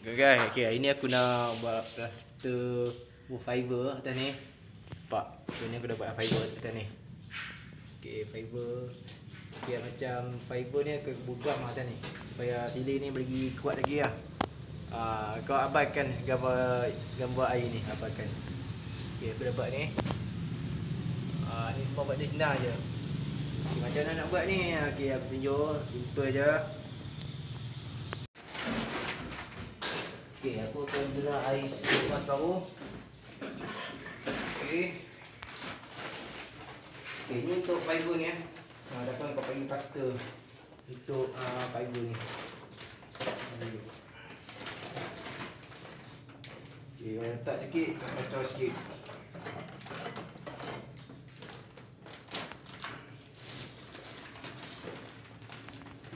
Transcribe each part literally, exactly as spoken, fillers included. Okay guys, okay, hari ni aku nak buat plaster wool fiber atas ni. Nampak? So ni aku dah buat fiber atas ni. Okay, fiber. Okay, macam fiber ni aku bubuang atas ni supaya tiling ni bagi kuat lagi lah. Aa, kau abaikan gambar gambar air ni, abaikan. Okay, aku dah buat ni. Aa, ni semua buat dia senang je. Okay, macam mana nak buat ni? Okay, aku tunjuk. Simple je. Okey, aku akan guna air segelas baru. Okey. Okey, ni untuk fiber ni eh. Ha, dah kau pakai plaster untuk uh, fiber ni. Okey, letak sikit, kacau sikit.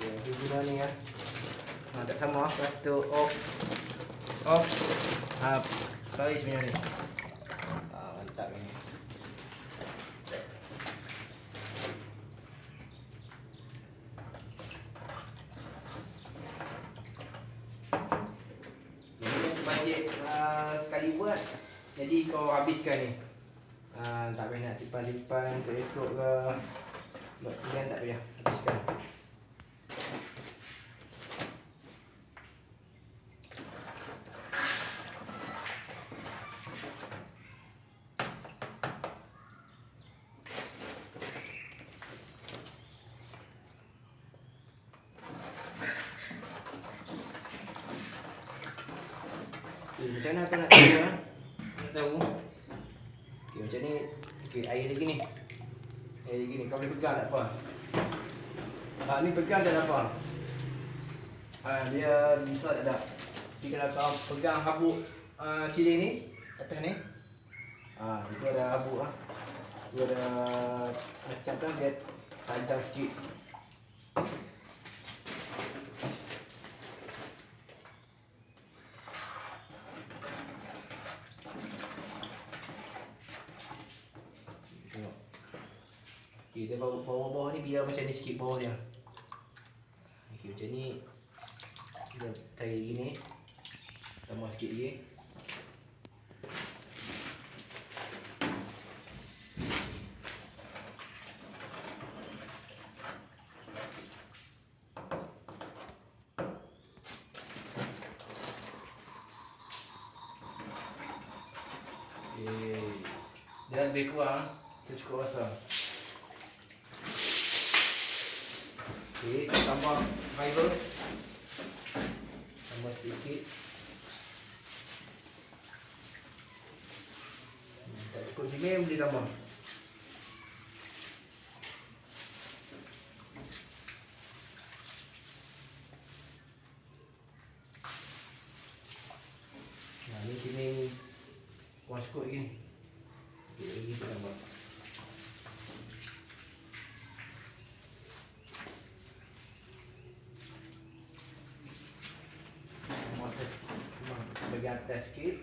Okey, aku guna ni eh. Ha, tak sama plaster off. Oh, ah, sorry sebenarnya ni. Ah, mantap ni. Ini banyak uh, sekali buat. Jadi kau habiskan ni. Ah, tak payah nak simpan-simpan untuk esok ke. Buat pilihan tak payah, habiskan. Macam mana aku nak tahu lah. Nak tahu okay, macam ni. Okay, air lagi ni. Air lagi ni, kau boleh pegang tak apa. Haa, ni pegang tak apa. Haa, dia besar tak ada. Jadi kalau kau pegang habuk uh, cili ni atas ni. Haa, itu ada habuk lah. Itu ada macam tu, dia tajam sikit. Okay, dia bawah-bawah ni biar macam ni sikit bawah dia. Okay, macam ni. Kita tarik lagi ni. Tambah sikit lagi. Okay. Dia lebih kurang. Kita cukup rasa. Okey, tambah fiber. Tambah sedikit. Tak cukup sini, boleh tambah. Nah, ni sini kurang cukup lagi. Okey, lagi kita tambah. Atas sikit.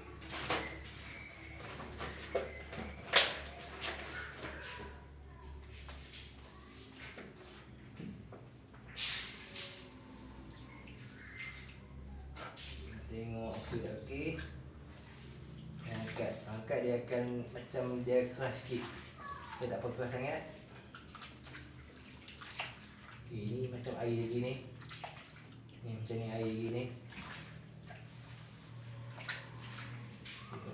Tengok sikit lagi. Angkat, angkat dia akan macam dia keras sikit. Dia tak apa keras sangat. Okay, ni macam air lagi ni. Ni macam ni air lagi ni.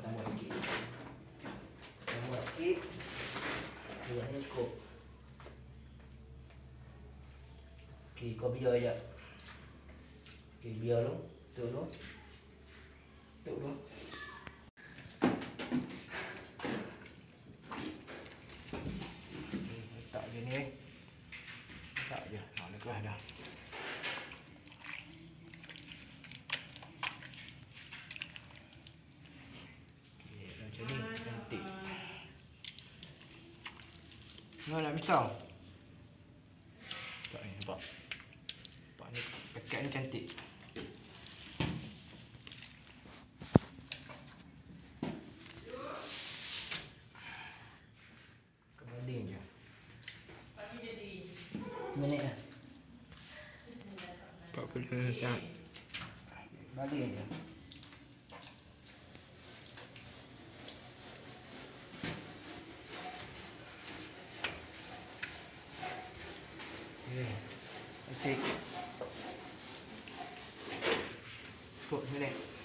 Tambah sikit. Tambah sikit. Buatnya cukup. Okay, kau biar sekejap. Okay, biar dulu. Tutup dulu. Tutup dulu. Letak je ni. Letak je. Nak lepas dah. Nak nak pisau. Tak ni nampak. Nampak ni pekat ni cantik. Kembali je. Pagi jadi. Minit dah. empat puluh saat. Balik je. Okay, put her neck.